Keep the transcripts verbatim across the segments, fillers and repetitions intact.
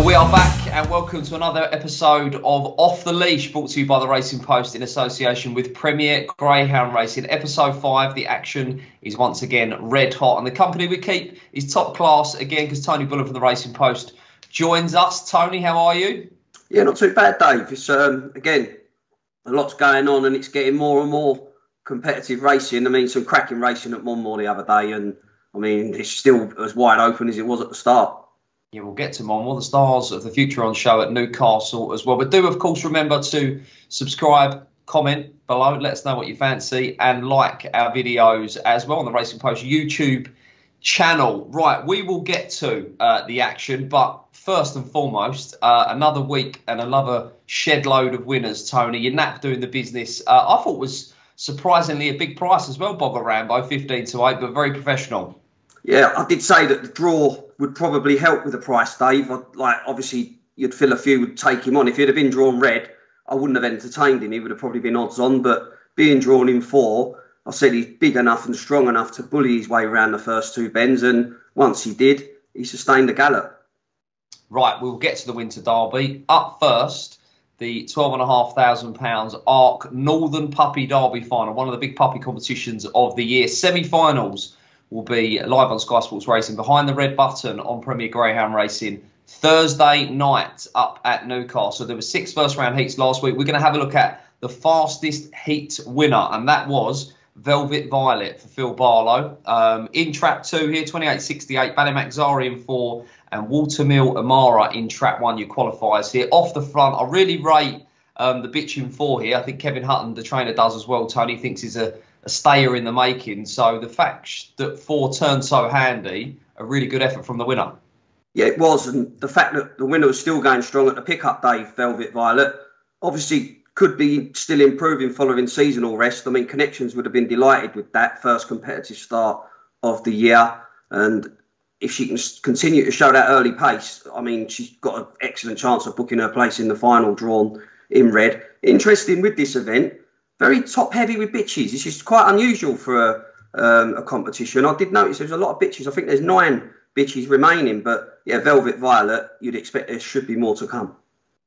Well, we are back and welcome to another episode of Off The Leash, brought to you by The Racing Post in association with Premier Greyhound Racing. Episode five, the action is once again red hot, and the company we keep is top class again because Tony Bullen from The Racing Post joins us. Tony, how are you? Yeah, not too bad, Dave. It's, um, again, a lot's going on and it's getting more and more competitive racing. I mean, some cracking racing at Monmore the other day, and I mean, it's still as wide open as it was at the start. Yeah, we'll get to Monmore, the stars of the future on show at Newcastle as well. But do, of course, remember to subscribe, comment below, let us know what you fancy, and like our videos as well on the Racing Post YouTube channel. Right, we will get to uh, the action, but first and foremost, uh, another week and another shed load of winners, Tony. Your nap doing the business, uh, I thought was surprisingly a big price as well, Bogger Rambo, fifteen to eight, but very professional. Yeah, I did say that the draw would probably help with the price, Dave. I'd, like, obviously, you'd feel a few would take him on. If he'd have been drawn red, I wouldn't have entertained him. He would have probably been odds on. But being drawn in four, I said he's big enough and strong enough to bully his way around the first two bends. And once he did, he sustained the gallop. Right, we'll get to the Winter Derby. Up first, the twelve thousand five hundred pounds ARC Northern Puppy Derby Final, one of the big puppy competitions of the year. Semi-finals will be live on Sky Sports Racing behind the red button on Premier Greyhound Racing Thursday night up at Newcastle. There were six first round heats last week. We're going to have a look at the fastest heat winner, and that was Velvet Violet for Phil Barlow. Um, in trap two here, twenty-eight sixty-eight, Ballymacsari in four, and Watermill Amara in trap one, your qualifiers here. Off the front, I really rate um, the bitch in four here. I think Kevin Hutton, the trainer, does as well. Tony thinks he's a a stayer in the making, so the fact that four turned so handy, a really good effort from the winner. Yeah, it was, and the fact that the winner was still going strong at the pick-up day, Velvet Violet, obviously could be still improving following seasonal rest. I mean, Connections would have been delighted with that first competitive start of the year, and if she can continue to show that early pace, I mean, she's got an excellent chance of booking her place in the final drawn in red. Interesting with this event, very top-heavy with bitches. This is quite unusual for a, um, a competition. I did notice there's a lot of bitches. I think there's nine bitches remaining. But, yeah, Velvet Violet, you'd expect there should be more to come.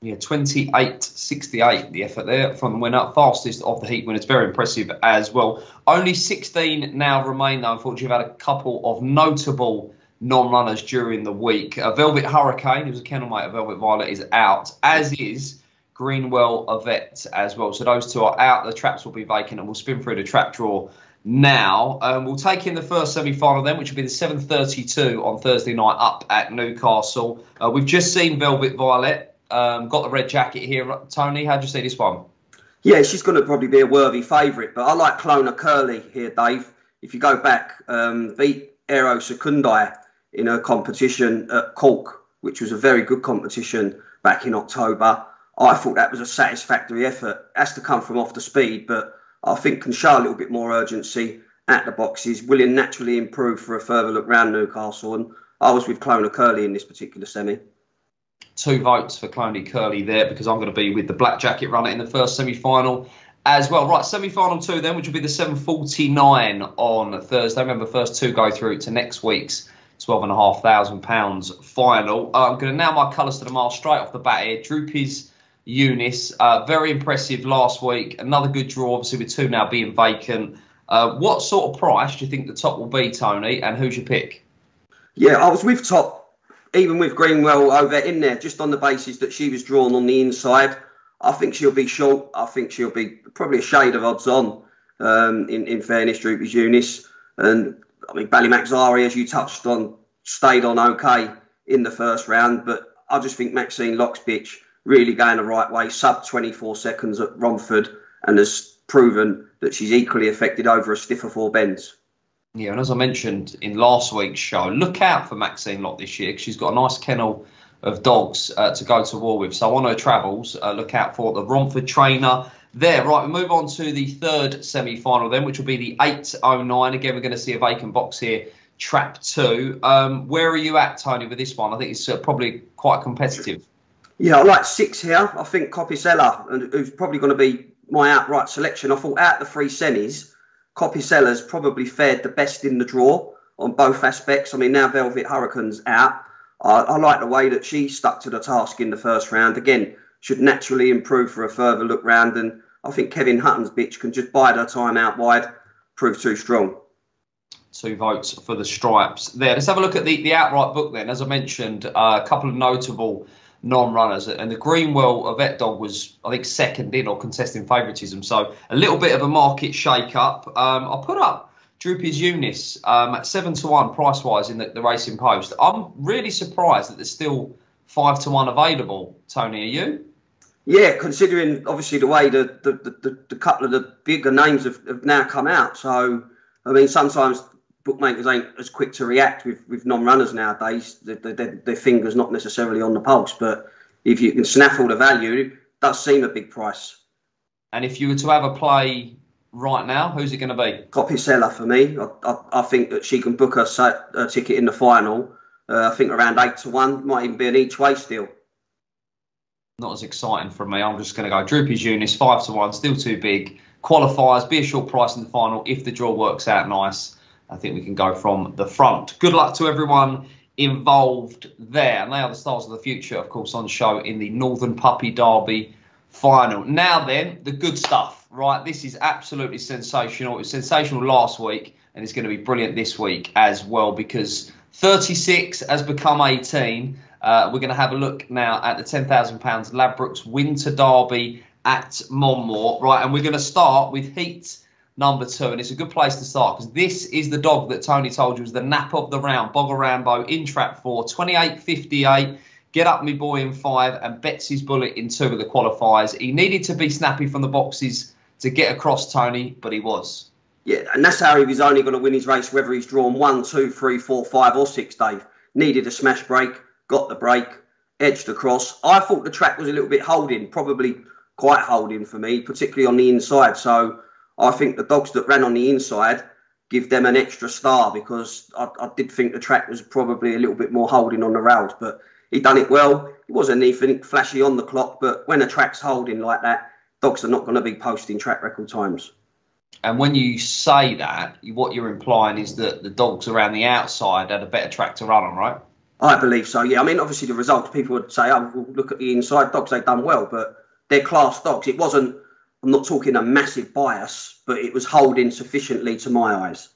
Yeah, twenty-eight sixty-eight, the effort there from the winner. Fastest of the heat winners. Very impressive as well. Only sixteen now remain, though. Unfortunately, we've had a couple of notable non-runners during the week. Uh, Velvet Hurricane, who's a kennel mate of Velvet Violet, is out, as is Greenwell Evette as well. So those two are out. The traps will be vacant, and we'll spin through the trap draw now. Um, we'll take in the first semi-final then, which will be the seven thirty-two on Thursday night up at Newcastle. Uh, we've just seen Velvet Violet. Um, got the red jacket here. Tony, how do you see this one? Yeah, she's going to probably be a worthy favourite, but I like Cloncurry here, Dave. If you go back, um, beat Aero Secundi in her competition at Cork, which was a very good competition back in October. I thought that was a satisfactory effort. Has to come from off the speed, but I think can show a little bit more urgency at the boxes. Will naturally improve for a further look round Newcastle? And I was with Cloncurry in this particular semi. Two votes for Cloncurry there, because I'm going to be with the black jacket runner in the first semi-final as well. Right, semi-final two then, which will be the seven forty-nine on Thursday. Remember, first two go through to next week's twelve thousand five hundred pounds final. Uh, I'm going to now my colours to the mile straight off the bat here. Droopy's Eunice, uh, very impressive last week. Another good draw, obviously, with two now being vacant. Uh, what sort of price do you think the top will be, Tony, and who's your pick? Yeah, I was with top, even with Greenwell over in there, just on the basis that she was drawn on the inside. I think she'll be short. I think she'll be probably a shade of odds on, um, in, in fairness, Droopy's Eunice. And, I mean, Ballymacsari, as you touched on, stayed on OK in the first round. But I just think Maxine Locke's bitch really going the right way, sub twenty-four seconds at Romford, and has proven that she's equally affected over a stiffer four bends. Yeah, and as I mentioned in last week's show, look out for Maxine Locke this year, because she's got a nice kennel of dogs uh, to go to war with. So on her travels, uh, look out for the Romford trainer there. Right, we move on to the third semi-final then, which will be the eight oh nine. Again, we're going to see a vacant box here, trap two. Um, where are you at, Tony, with this one? I think it's uh, probably quite competitive. Yeah, I like six here. I think Copy Seller, who's probably going to be my outright selection. I thought out of the three semis, Copy Seller's probably fared the best in the draw on both aspects. I mean, now Velvet Hurricane's out. I, I like the way that she stuck to the task in the first round. Again, should naturally improve for a further look round. And I think Kevin Hutton's bitch can just bide her time out wide, prove too strong. Two votes for the Stripes there. Let's have a look at the, the outright book then. As I mentioned, uh, a couple of notable non-runners, and the Greenwell Evette dog was, I think, second in or contesting favouritism. So a little bit of a market shake-up. Um, I put up Droopy's Eunice um, at seven to one price-wise in the, the Racing Post. I'm really surprised that there's still five to one available. Tony, are you? Yeah, considering obviously the way the the, the, the couple of the bigger names have, have now come out. So I mean, sometimes bookmakers ain't as quick to react with, with non-runners nowadays. They, they, they, their finger's not necessarily on the pulse, but if you can snaffle the value, it does seem a big price. And if you were to have a play right now, who's it going to be? Copy Seller for me. I, I, I think that she can book her, her ticket in the final. Uh, I think around eight to one, might even be an each-way steal. Not as exciting for me. I'm just going to go Droopy's Eunice, five to one, still too big. Qualifiers, be a short price in the final if the draw works out nice. I think we can go from the front. Good luck to everyone involved there. And they are the stars of the future, of course, on show in the Northern Puppy Derby final. Now then, the good stuff, right? This is absolutely sensational. It was sensational last week, and it's going to be brilliant this week as well, because thirty-six has become eighteen. Uh, we're going to have a look now at the ten thousand pounds Ladbrokes Winter Derby at Monmore. Right, and we're going to start with heat number two, and it's a good place to start because this is the dog that Tony told you was the nap of the round. Bogger Rambo in trap four, twenty-eight fifty-eight. Get Up Me Boy in five, and Betsy's Bullet in two of the qualifiers. He needed to be snappy from the boxes to get across, Tony, but he was. Yeah, and that's how he was only going to win his race, whether he's drawn one, two, three, four, five, or six, Dave. Needed a smash break, got the break, edged across. I thought the track was a little bit holding, probably quite holding for me, particularly on the inside. So I think the dogs that ran on the inside give them an extra star, because I, I did think the track was probably a little bit more holding on the rails, but he done it well. It wasn't anything flashy on the clock, but when a track's holding like that, dogs are not going to be posting track record times. And when you say that, what you're implying is that the dogs around the outside had a better track to run on, right? I believe so, yeah. I mean, obviously the results, people would say, oh, well, look at the inside dogs, they've done well, but they're class dogs. It wasn't, I'm not talking a massive bias, but it was holding sufficiently to my eyes.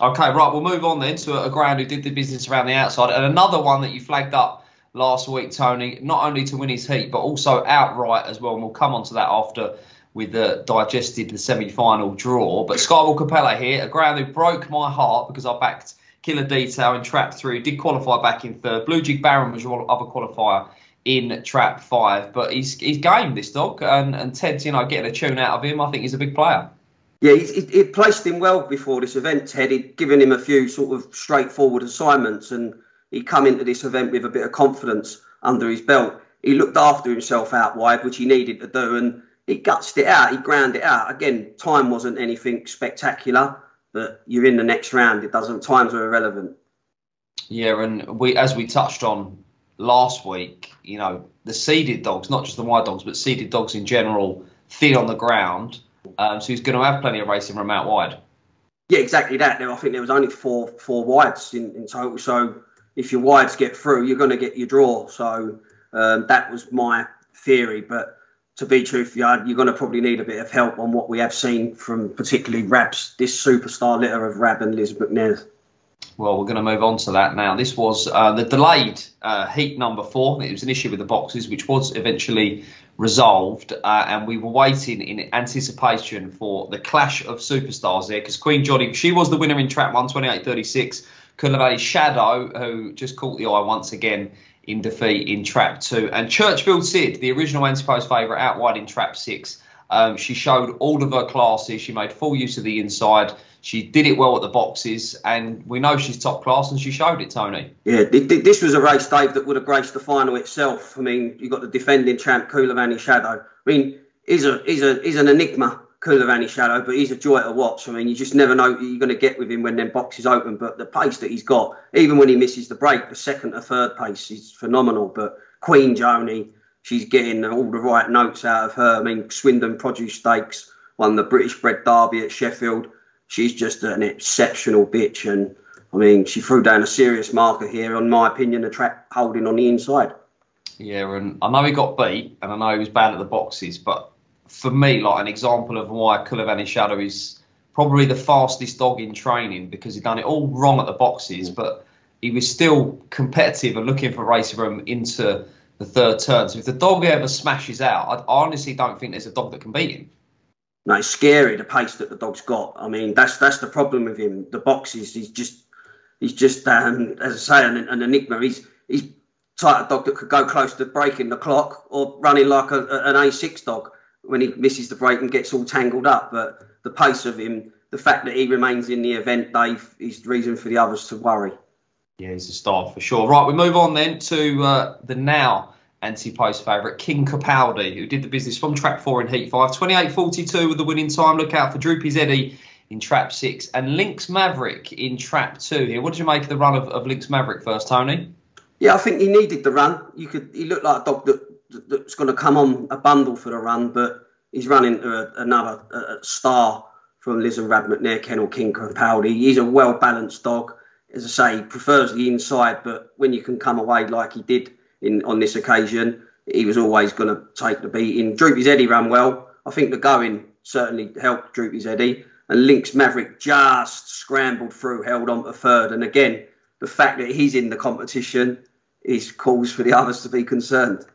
OK, right, we'll move on then to a ground who did the business around the outside, and another one that you flagged up last week, Tony, not only to win his heat, but also outright as well. And we'll come on to that after we've uh, digested the semi-final draw. But Skywalk Capella here, a ground who broke my heart because I backed Killer Detail in trap three, did qualify back in third. Blue Jig Baron was your other qualifier in trap five, but he's he's gamed this dog, and, and Ted's, you know, getting a tune out of him. I think he's a big player. Yeah, he, he placed him well before this event, Ted. He'd given him a few sort of straightforward assignments, and he'd come into this event with a bit of confidence under his belt. He looked after himself out wide, which he needed to do, and he gutsed it out, he ground it out. Again, time wasn't anything spectacular, but you're in the next round. It doesn't, times are irrelevant. Yeah, and we, as we touched on last week, you know, the seeded dogs, not just the wide dogs, but seeded dogs in general, thin on the ground. Um, so he's going to have plenty of racing from out wide. Yeah, exactly that. Now, I think there was only four four wides in, in total. So if your wides get through, you're going to get your draw. So um, that was my theory. But to be truthful, you're going to probably need a bit of help on what we have seen from particularly Rab's, this superstar litter of Rab and Liz McNair. Well, we're going to move on to that now. This was uh, the delayed uh, heat number four. It was an issue with the boxes, which was eventually resolved. Uh, and we were waiting in anticipation for the clash of superstars there, because Queen Jodie, she was the winner in trap one, twenty-eight thirty-six. Coolavanny Shadow, who just caught the eye once again in defeat in trap two. And Churchfield Sid, the original anti-post favourite, out wide in trap six. Um, she showed all of her classes. She made full use of the inside. She did it well at the boxes, and we know she's top class, and she showed it, Tony. Yeah, this was a race, Dave, that would have graced the final itself. I mean, you've got the defending champ, Coolavanny Shadow. I mean, he's, a, he's, a, he's an enigma, Coolavanny Shadow, but he's a joy to watch. I mean, you just never know what you're going to get with him when them boxes open, but the pace that he's got, even when he misses the break, the second or third pace is phenomenal. But Queen Jodie, she's getting all the right notes out of her. I mean, Swindon Produce Stakes, won the British Bred Derby at Sheffield. She's just an exceptional bitch, and I mean, she threw down a serious marker here, on my opinion, the track holding on the inside. Yeah, and I know he got beat, and I know he was bad at the boxes, but for me, like, an example of why Coolavanny Shadow is probably the fastest dog in training, because he'd done it all wrong at the boxes, but he was still competitive and looking for race room into the third turn. So if the dog ever smashes out, I honestly don't think there's a dog that can beat him. No, it's scary, the pace that the dog's got. I mean, that's that's the problem with him. The boxes, he's just, he's just um, as I say, an, an enigma. He's he's the type of dog that could go close to breaking the clock or running like a, an A six dog when he misses the break and gets all tangled up. But the pace of him, the fact that he remains in the event, Dave, is the reason for the others to worry. Yeah, he's a star for sure. Right, we move on then to uh, the now anti-post favourite, King Capaldi, who did the business from Trap four in Heat five. twenty-eight forty-two with the winning time. Look out for Droopy's Eddie in Trap six and Lynx Maverick in Trap two here. What did you make of the run of, of Lynx Maverick first, Tony? Yeah, I think he needed the run. You could, he looked like a dog that, that's going to come on a bundle for the run, but he's running to another a star from Liz and Rad McNair Kennel, King Capaldi. He's a well-balanced dog. As I say, he prefers the inside, but when you can come away like he did in on this occasion, he was always going to take the beating. Droopy's Eddie ran well. I think the going certainly helped Droopy's Eddie. And Lynx Maverick just scrambled through, held on to third. And again, the fact that he's in the competition is cause for the others to be concerned.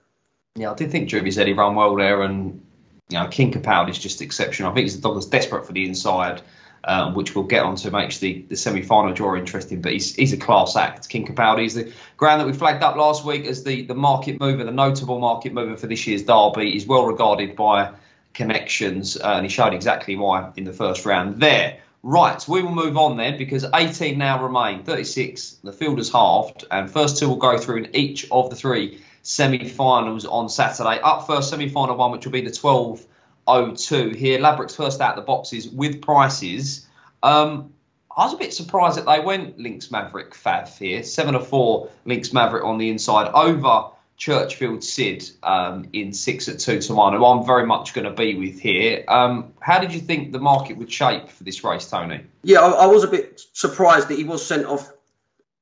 Yeah, I did think Droopy's Eddie ran well there. And, you know, King Capaldi is just exceptional. I think he's a dog that's desperate for the inside. Um, which we'll get on to, makes the, the semi-final draw interesting. But he's, he's a class act. King Capaldi is the ground that we flagged up last week as the, the market mover, the notable market mover for this year's derby. He's well regarded by connections, uh, and he showed exactly why in the first round there. Right, we will move on then, because eighteen now remain, thirty-six. The field has halved, and first two will go through in each of the three semi-finals on Saturday. Up first, semi-final one, which will be the twelve oh two here. Ladbrokes first out of the boxes with prices. Um, I was a bit surprised that they went Lynx Maverick Fav here. seven to four Lynx Maverick on the inside over Churchfield Sid um, in six at two to one, who I'm very much going to be with here. Um, how did you think the market would shape for this race, Tony? Yeah, I, I was a bit surprised that he was sent off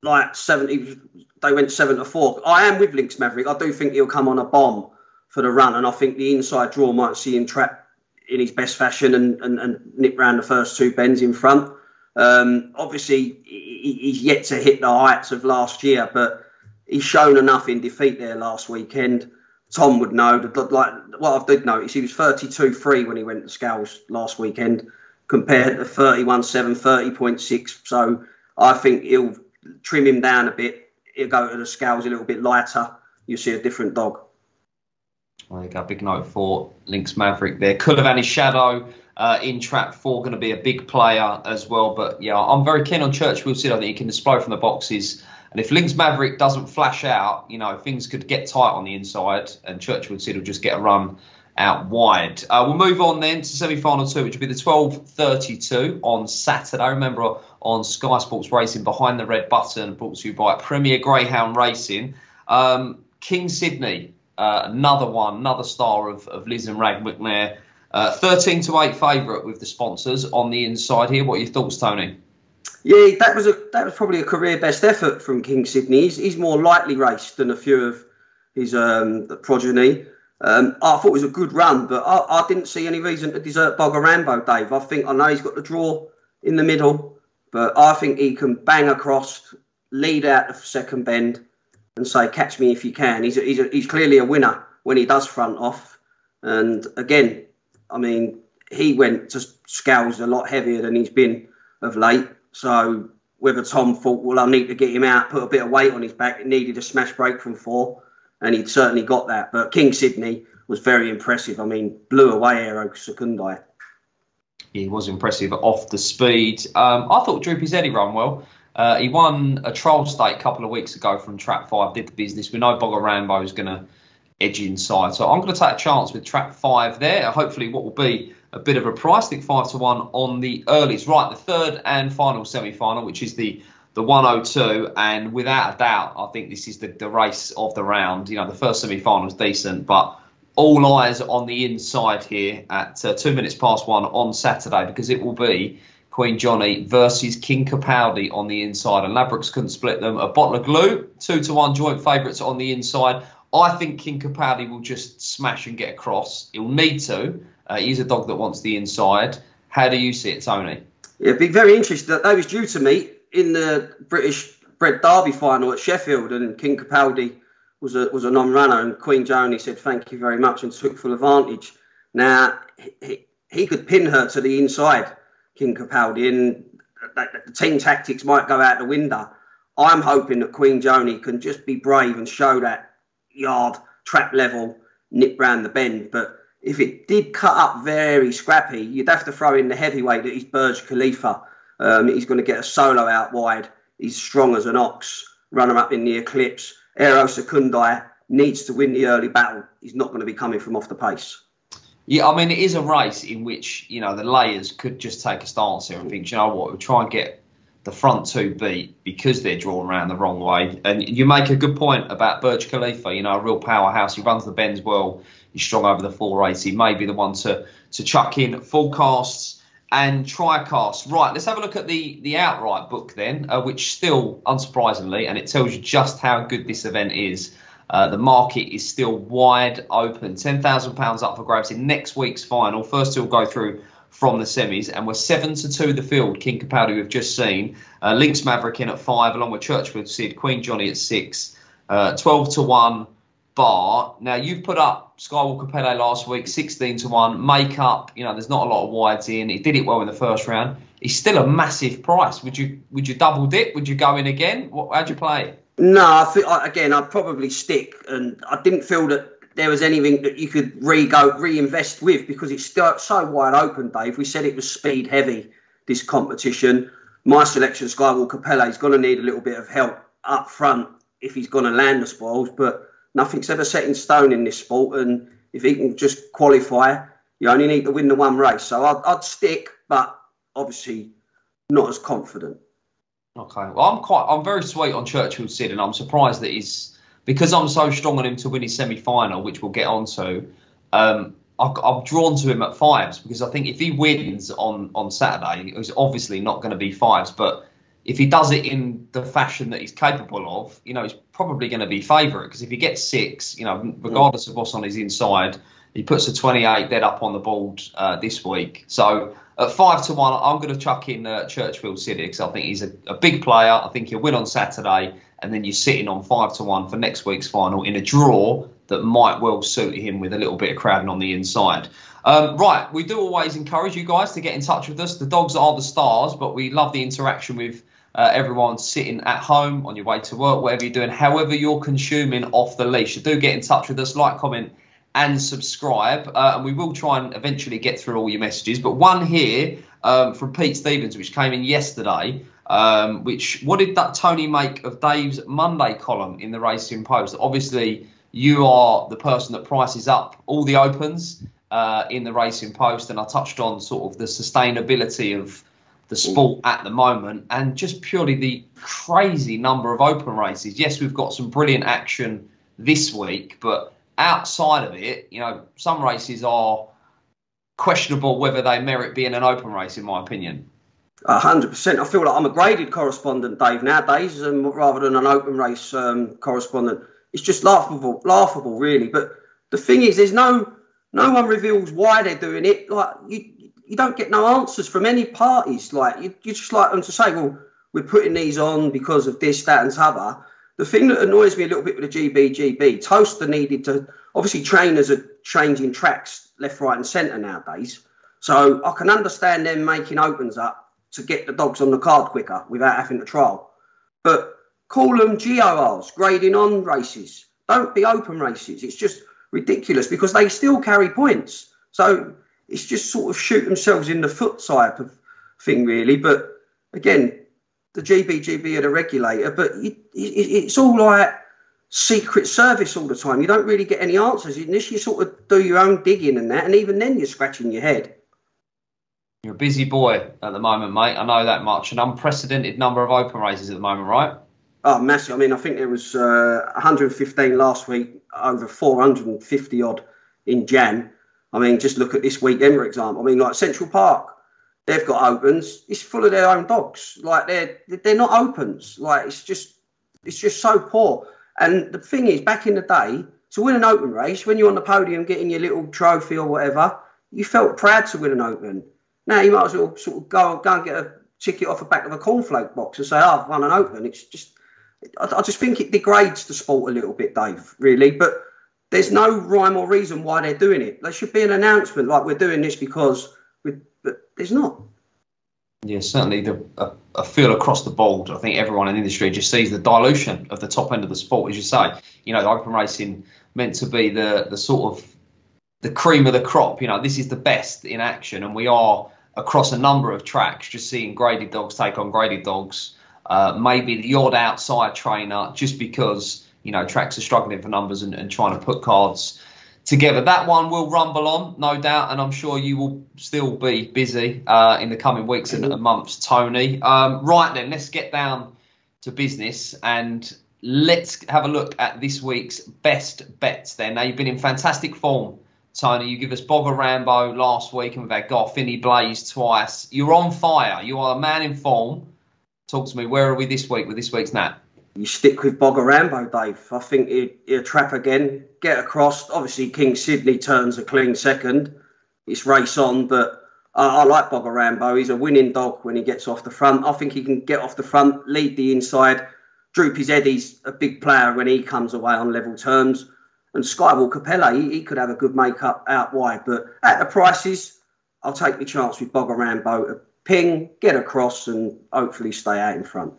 like seven. They went seven to four. I am with Lynx Maverick. I do think he'll come on a bomb for the run, and I think the inside draw might see him trap in his best fashion and, and, and nip round the first two bends in front. Um, obviously, he, he's yet to hit the heights of last year, but he's shown enough in defeat there last weekend. Tom would know. The, like what I did notice, he was thirty-two three when he went to Scowls last weekend, compared to thirty-one seven, thirty point six. So I think he'll trim him down a bit. He'll go to the Scowls a little bit lighter. You'll see a different dog. There you go, big note for Lynx Maverick there. Coolavanny Shadow uh, in Trap four, going to be a big player as well. But, yeah, I'm very keen on Churchfield Sid. I think he can explode from the boxes. And if Lynx Maverick doesn't flash out, you know, things could get tight on the inside and Churchfield Sid will just get a run out wide. Uh, we'll move on then to semi-final two, which will be the twelve thirty-two on Saturday. Remember, on Sky Sports Racing, Behind the Red Button, brought to you by Premier Greyhound Racing. Um, King Sydney. Uh, another one, another star of, of Liz and Rag McNair. Uh, thirteen to eight favourite with the sponsors on the inside here. What are your thoughts, Tony? Yeah, that was a that was probably a career best effort from King Sydney. He's, he's more lightly raced than a few of his um, the progeny. Um, I thought it was a good run, but I, I didn't see any reason to desert Bogger Rambo, Dave. I think I know he's got the draw in the middle, but I think he can bang across, lead out the second bend, and say, catch me if you can. He's a, he's, a, he's clearly a winner when he does front off. And again, I mean, he went to Scowls a lot heavier than he's been of late. So whether Tom thought, well, I need to get him out, put a bit of weight on his back, it needed a smash break from four, and he'd certainly got that. But King Sydney was very impressive. I mean, blew away Aero Secundi. He was impressive off the speed. Um, I thought Droopy's Eddie ran well. Uh, he won a trial stake a couple of weeks ago from Trap five, did the business. We know Bogger Rambo is going to edge inside. So I'm going to take a chance with Trap five there. Hopefully what will be a bit of a price. I think five to one on the earlies. Right, the third and final semi-final, which is the, the one oh two. And without a doubt, I think this is the, the race of the round. You know, the first semi-final is decent, but all eyes on the inside here at uh, two minutes past one on Saturday, because it will be Queen Jodie versus King Capaldi on the inside. And Ladbrokes couldn't split them. A bottle of glue, two to one joint favourites on the inside. I think King Capaldi will just smash and get across. He'll need to. Uh, he's a dog that wants the inside. How do you see it, Tony? It'd be very interesting. They was due to meet in the British Bred Derby final at Sheffield, and King Capaldi was a was a non-runner, and Queen Jodie said thank you very much and took full advantage. Now, he, he could pin her to the inside, King Capaldi, and the team tactics might go out the window. I'm hoping that Queen Jodie can just be brave and show that yard, trap level, nip round the bend. But if it did cut up very scrappy, you'd have to throw in the heavyweight that is Burj Khalifa. Um, he's going to get a solo out wide. He's strong as an ox, runner-up in the Eclipse. Aero Secundi needs to win the early battle. He's not going to be coming from off the pace. Yeah, I mean, it is a race in which, you know, the layers could just take a stance here and think, you know what, we'll try and get the front two beat because they're drawn around the wrong way. And you make a good point about Burj Khalifa, you know, a real powerhouse. He runs the bends well. He's strong over the four eighty. He may be the one to, to chuck in full casts and try casts. Right, let's have a look at the, the outright book then, uh, which still, unsurprisingly, and it tells you just how good this event is. Uh, the market is still wide open. ten thousand pounds up for grabs in next week's final. First two will go through from the semis. And we're seven to two the field, King Capaldi we've just seen. Uh, Lynx Maverick in at five, along with Churchfield Sid, Queen Jodie at six. Uh, twelve to one bar. Now, you've put up Skywalk Capella last week, sixteen to one. Make up, you know, there's not a lot of wides in. He did it well in the first round. He's still a massive price. Would you would you double dip? Would you go in again? What, how'd you play it? No, I think, again, I'd probably stick, and I didn't feel that there was anything that you could re go reinvest with because it's still so wide open, Dave. We said it was speed heavy, this competition. My selection, Skywalk Capella, he's going to need a little bit of help up front if he's going to land the spoils, but nothing's ever set in stone in this sport, and if he can just qualify, you only need to win the one race. So I'd, I'd stick, but obviously not as confident. Okay, well, I'm quite, I'm very sweet on Churchfield Sid, and I'm surprised that he's, because I'm so strong on him to win his semi-final, which we'll get onto. Um, I've, I'm drawn to him at fives because I think if he wins on on Saturday, it's obviously not going to be fives, but if he does it in the fashion that he's capable of, you know, he's probably going to be favourite because if he gets six, you know, regardless of what's on his inside, he puts a twenty-eight dead up on the board uh, this week, so. At five to one, I'm going to chuck in uh, Churchfield City because I think he's a, a big player. I think he'll win on Saturday, and then you're sitting on five to one for next week's final in a draw that might well suit him with a little bit of crowding on the inside. Um, right, we do always encourage you guys to get in touch with us. The dogs are the stars, but we love the interaction with uh, everyone sitting at home, on your way to work, whatever you're doing, however you're consuming Off The Leash. So do get in touch with us, like, comment, and subscribe, uh, and we will try and eventually get through all your messages. But one here um, from Pete Stevens, which came in yesterday, um, which, what did that Tony make of Dave's Monday column in the Racing Post? Obviously, you are the person that prices up all the opens uh, in the Racing Post, and I touched on sort of the sustainability of the sport at the moment and just purely the crazy number of open races. Yes, we've got some brilliant action this week, but outside of it, you know, some races are questionable whether they merit being an open race, in my opinion. A hundred percent. I feel like I'm a graded correspondent, Dave, nowadays, um, rather than an open race um, correspondent. It's just laughable, laughable, really. But the thing is, there's no no one reveals why they're doing it. Like you, you don't get no answers from any parties. Like you, you just like them to say, well, we're putting these on because of this, that, and t'other. The thing that annoys me a little bit with the G B G B, Toaster needed to, obviously trainers are changing tracks left, right and centre nowadays. So I can understand them making opens up to get the dogs on the card quicker without having to trial. But call them G O Rs, grading on races. Don't be open races. It's just ridiculous because they still carry points. So it's just sort of shoot themselves in the foot type of thing really. But again, the G B G B are the regulator, but it, it, it's all like secret service all the time. You don't really get any answers unless you sort of do your own digging and that, and even then you're scratching your head. You're a busy boy at the moment, mate. I know that much. An unprecedented number of open races at the moment, right? Oh, massive. I mean, I think there was uh, one hundred fifteen last week, over four hundred fifty odd in Jan. I mean, just look at this weekend, for example. I mean, like Central Park, they've got opens. It's full of their own dogs. Like they're they're not opens. Like it's just it's just so poor. And the thing is, back in the day, to win an open race, when you're on the podium getting your little trophy or whatever, you felt proud to win an open. Now you might as well sort of go go and get a ticket off the back of a cornflake box and say, oh, I've won an open. It's just I, I just think it degrades the sport a little bit, Dave. Really, but. There's no rhyme or reason why they're doing it. There should be an announcement like we're doing this because we, but there's not. Yeah, certainly. The, uh, I feel across the board, I think everyone in the industry just sees the dilution of the top end of the sport, as you say. You know, the open racing meant to be the, the sort of the cream of the crop. You know, this is the best in action. And we are, across a number of tracks, just seeing graded dogs take on graded dogs. Uh, maybe the odd outside trainer just because... You know, tracks are struggling for numbers and, and trying to put cards together. That one will rumble on, no doubt, and I'm sure you will still be busy uh, in the coming weeks and months, Tony. Um, right then, let's get down to business and let's have a look at this week's best bets then. Now, you've been in fantastic form, Tony. You give us Bogger Rambo last week and we've had Garfinny Blaze twice. You're on fire. You are a man in form. Talk to me. Where are we this week with this week's nap? You stick with Bogger Rambo, Dave. I think he'll, he'll trap again, get across. Obviously, King Sydney turns a clean second. It's race on, but I, I like Bogger Rambo. He's a winning dog when he gets off the front. I think he can get off the front, lead the inside. Droopy's Eddie's a big player when he comes away on level terms. And Skywalk Capella, he, he could have a good make-up out wide. But at the prices, I'll take my chance with Bogger Rambo to ping, get across, and hopefully stay out in front.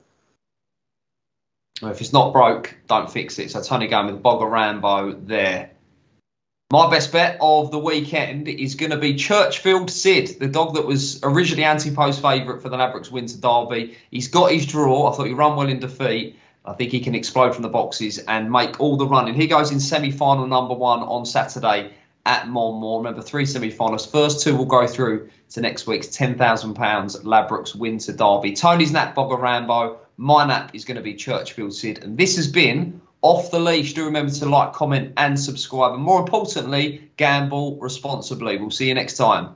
If it's not broke, don't fix it. So Tony going with Bogger Rambo there. My best bet of the weekend is going to be Churchfield Sid, the dog that was originally anti-post favourite for the Ladbrokes Winter Derby. He's got his draw. I thought he ran well in defeat. I think he can explode from the boxes and make all the running. He goes in semi-final number one on Saturday at Monmore. Remember, three semi-finals. First two will go through to next week's ten thousand pounds Ladbrokes Winter Derby. Tony's nap, Bogger Rambo. My nap is going to be Churchfield Sid. And this has been Off The Leash. Do remember to like, comment and subscribe. And more importantly, gamble responsibly. We'll see you next time.